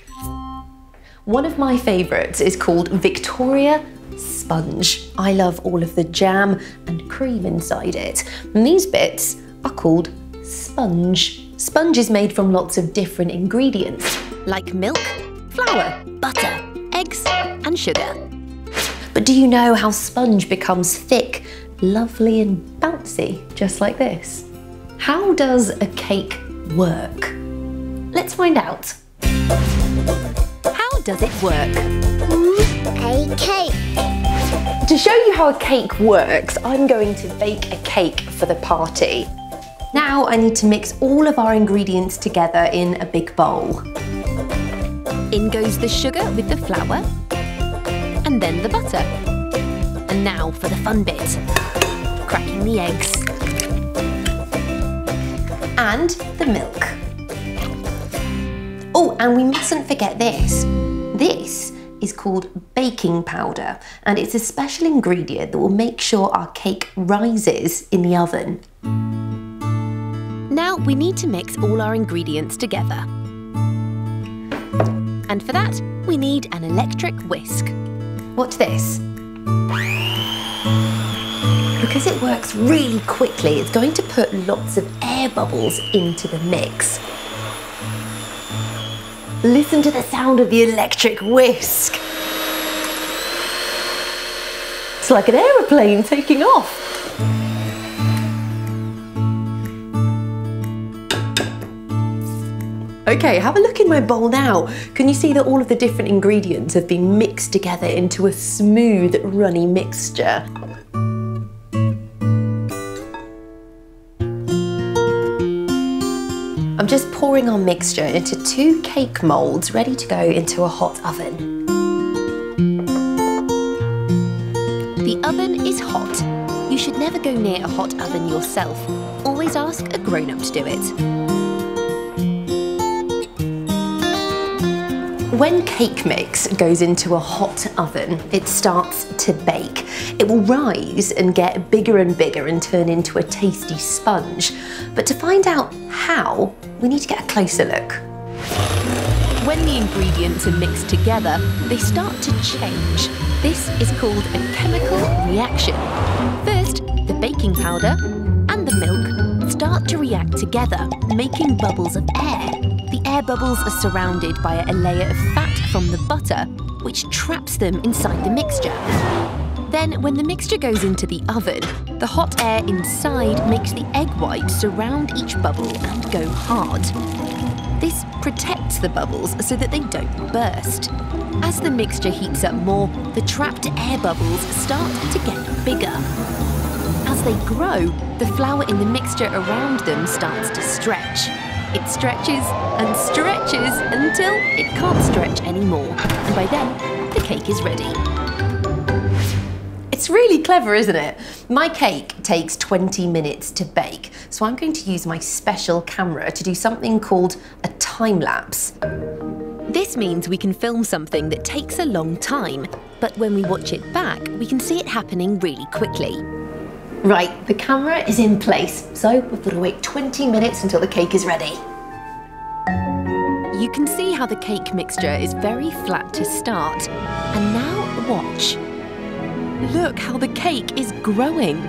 One of my favourites is called Victoria Sponge. I love all of the jam and cream inside it. And these bits are called sponge. Sponge is made from lots of different ingredients like milk, flour, butter, eggs and sugar. But do you know how sponge becomes thick, lovely and bouncy, just like this? How does a cake work? Let's find out. How does it work? A cake. To show you how a cake works, I'm going to bake a cake for the party. Now I need to mix all of our ingredients together in a big bowl. In goes the sugar with the flour, and then the butter. And now for the fun bit, cracking the eggs. And the milk. Oh, and we mustn't forget this. This is called baking powder, and it's a special ingredient that will make sure our cake rises in the oven. Now we need to mix all our ingredients together. And for that, we need an electric whisk. Watch this. Because it works really quickly, it's going to put lots of air bubbles into the mix. Listen to the sound of the electric whisk. It's like an aeroplane taking off. Okay, have a look in my bowl now. Can you see that all of the different ingredients have been mixed together into a smooth, runny mixture? I'm just pouring our mixture into two cake moulds ready to go into a hot oven. The oven is hot. You should never go near a hot oven yourself. Always ask a grown-up to do it. When cake mix goes into a hot oven, it starts to bake. It will rise and get bigger and bigger and turn into a tasty sponge. But to find out how, we need to get a closer look. When the ingredients are mixed together, they start to change. This is called a chemical reaction. First, the baking powder and the milk start to react together, making bubbles of air. The air bubbles are surrounded by a layer of fat from the butter, which traps them inside the mixture. Then, when the mixture goes into the oven, the hot air inside makes the egg white surround each bubble and go hard. This protects the bubbles so that they don't burst. As the mixture heats up more, the trapped air bubbles start to get bigger. As they grow, the flour in the mixture around them starts to stretch. It stretches and stretches until it can't stretch anymore. And by then, the cake is ready. It's really clever, isn't it? My cake takes 20 minutes to bake, so I'm going to use my special camera to do something called a time lapse. This means we can film something that takes a long time, but when we watch it back, we can see it happening really quickly. Right, the camera is in place, so we've got to wait 20 minutes until the cake is ready. You can see how the cake mixture is very flat to start. And now watch. Look how the cake is growing.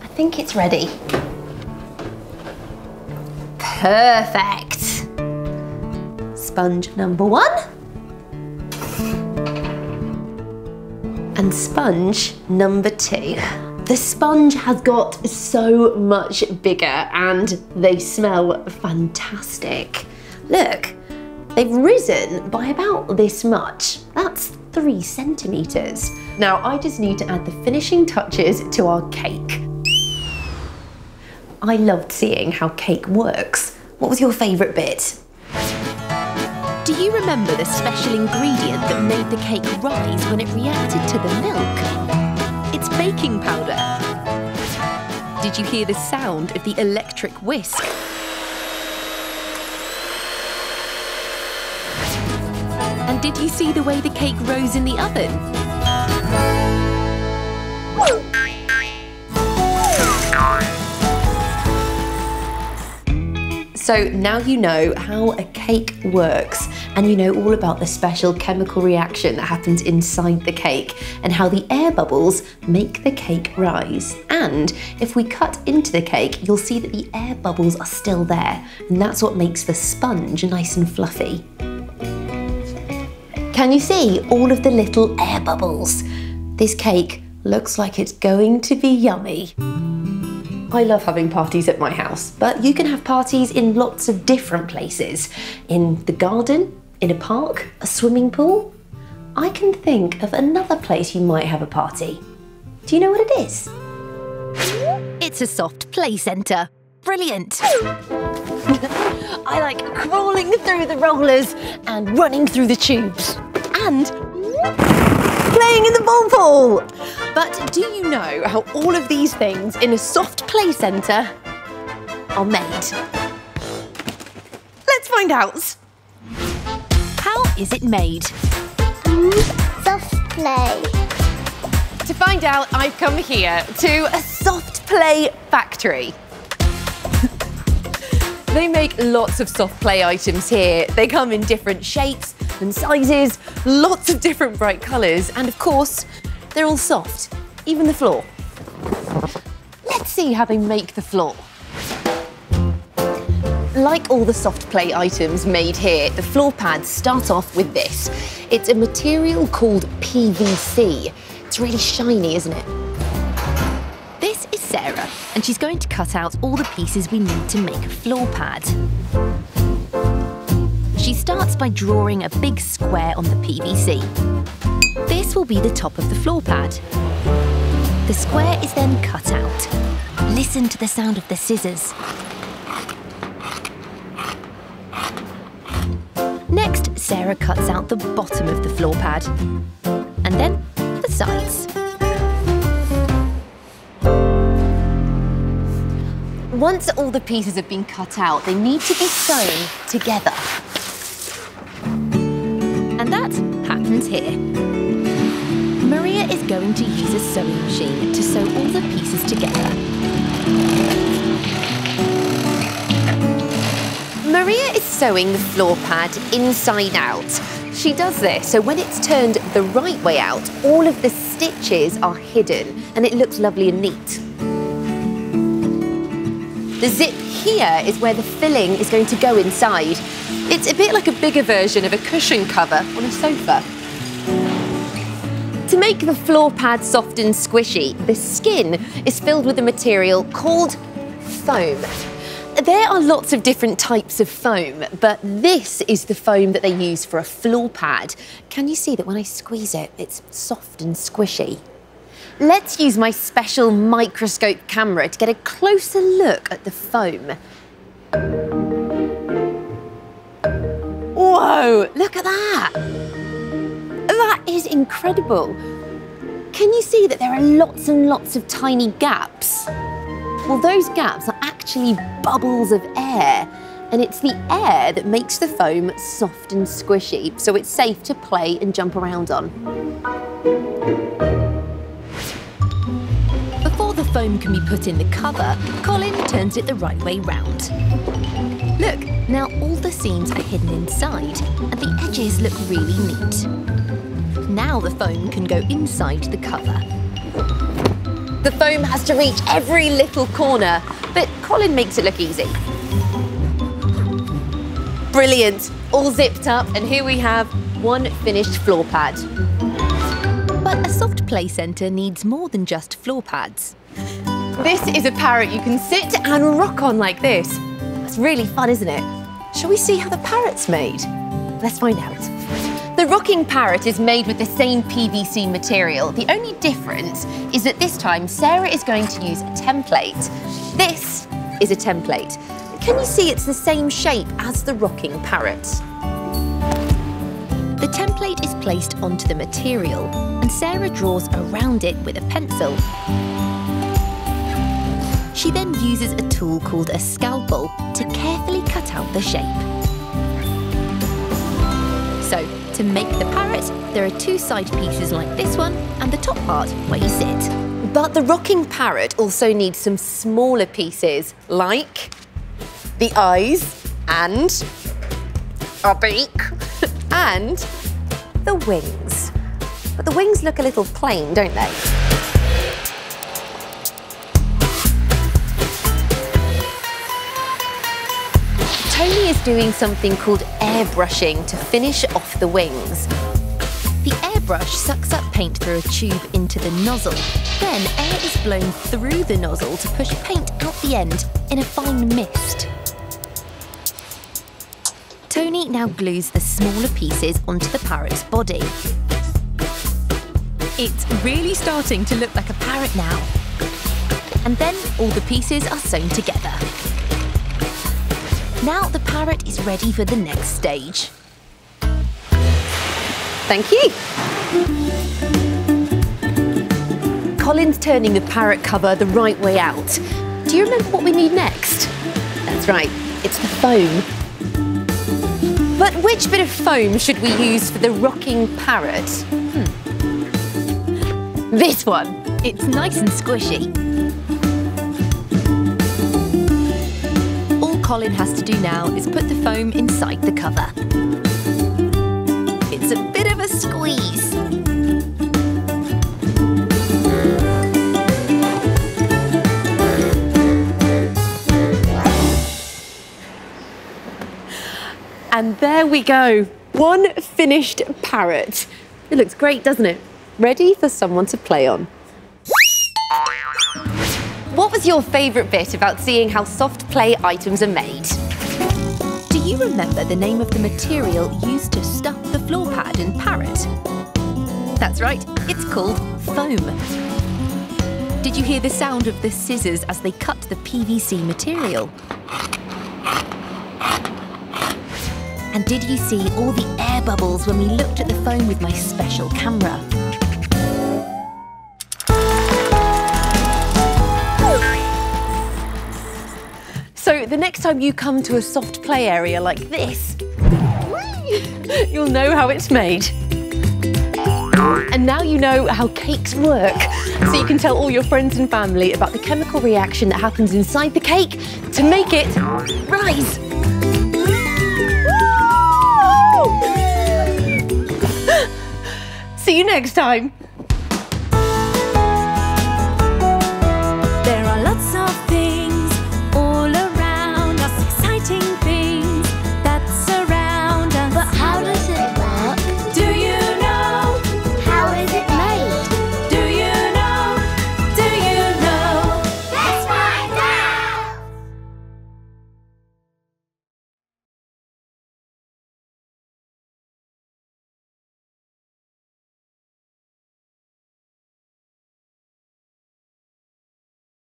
I think it's ready. Perfect! Sponge number one. And sponge number two. The sponge has got so much bigger and they smell fantastic. Look, they've risen by about this much. That's 3 centimetres. Now I just need to add the finishing touches to our cake. I loved seeing how cake works. What was your favourite bit? Do you remember the special ingredient that made the cake rise when it reacted to the milk? It's baking powder. Did you hear the sound of the electric whisk? And did you see the way the cake rose in the oven? So now you know how a cake works and you know all about the special chemical reaction that happens inside the cake and how the air bubbles make the cake rise. And if we cut into the cake, you'll see that the air bubbles are still there, and that's what makes the sponge nice and fluffy. Can you see all of the little air bubbles? This cake looks like it's going to be yummy. I love having parties at my house, but you can have parties in lots of different places. In the garden, in a park, a swimming pool. I can think of another place you might have a party. Do you know what it is? It's a soft play centre. Brilliant! I like crawling through the rollers and running through the tubes. And playing in the ball pool! But do you know how all of these things in a soft play centre are made? Let's find out! How is it made? Soft play. To find out, I've come here to a soft play factory. They make lots of soft play items here. They come in different shapes and sizes, lots of different bright colours, and of course, they're all soft, even the floor. Let's see how they make the floor. Like all the soft play items made here, the floor pads start off with this. It's a material called PVC. It's really shiny, isn't it? This is Sarah, and she's going to cut out all the pieces we need to make a floor pad. She starts by drawing a big square on the PVC. This will be the top of the floor pad. The square is then cut out. Listen to the sound of the scissors. Next, Sarah cuts out the bottom of the floor pad. And then the sides. Once all the pieces have been cut out, they need to be sewn together. And that happens here. Maria is going to use a sewing machine to sew all the pieces together. Maria is sewing the floor pad inside out. She does this so when it's turned the right way out, all of the stitches are hidden and it looks lovely and neat. The zip here is where the filling is going to go inside. It's a bit like a bigger version of a cushion cover on a sofa. To make the floor pad soft and squishy, the skin is filled with a material called foam. There are lots of different types of foam, but this is the foam that they use for a floor pad. Can you see that when I squeeze it, it's soft and squishy? Let's use my special microscope camera to get a closer look at the foam. Whoa, look at that! That is incredible. Can you see that there are lots and lots of tiny gaps? Well, those gaps are actually actually bubbles of air, and it's the air that makes the foam soft and squishy, so it's safe to play and jump around on. Before the foam can be put in the cover, Colin turns it the right way round. Look, now all the seams are hidden inside, and the edges look really neat. Now the foam can go inside the cover. The foam has to reach every little corner, but Colin makes it look easy. Brilliant, all zipped up, and here we have one finished floor pad. But a soft play centre needs more than just floor pads. This is a parrot you can sit and rock on like this. That's really fun, isn't it? Shall we see how the parrot's made? Let's find out. The rocking parrot is made with the same PVC material. The only difference is that this time Sarah is going to use a template. This is a template. Can you see it's the same shape as the rocking parrot? The template is placed onto the material and Sarah draws around it with a pencil. She then uses a tool called a scalpel to carefully cut out the shape. So, to make the parrot, there are two side pieces like this one and the top part where you sit. But the rocking parrot also needs some smaller pieces, like the eyes and a beak and the wings. But the wings look a little plain, don't they? Tony is doing something called airbrushing to finish off the wings. The airbrush sucks up paint through a tube into the nozzle. Then air is blown through the nozzle to push paint out the end in a fine mist. Tony now glues the smaller pieces onto the parrot's body. It's really starting to look like a parrot now. And then all the pieces are sewn together. Now the parrot is ready for the next stage. Thank you. Colin's turning the parrot cover the right way out. Do you remember what we need next? That's right, it's the foam. But which bit of foam should we use for the rocking parrot? This one. It's nice and squishy. All Colin has to do now is put the foam inside the cover. It's a bit of a squeeze. And there we go, one finished parrot. It looks great, doesn't it? Ready for someone to play on. What was your favourite bit about seeing how soft play items are made? Do you remember the name of the material used to stuff the floor pad and parrot? That's right, it's called foam. Did you hear the sound of the scissors as they cut the PVC material? And did you see all the air bubbles when we looked at the foam with my special camera? So the next time you come to a soft play area like this, you'll know how it's made. And now you know how cakes work, so you can tell all your friends and family about the chemical reaction that happens inside the cake to make it rise. See you next time.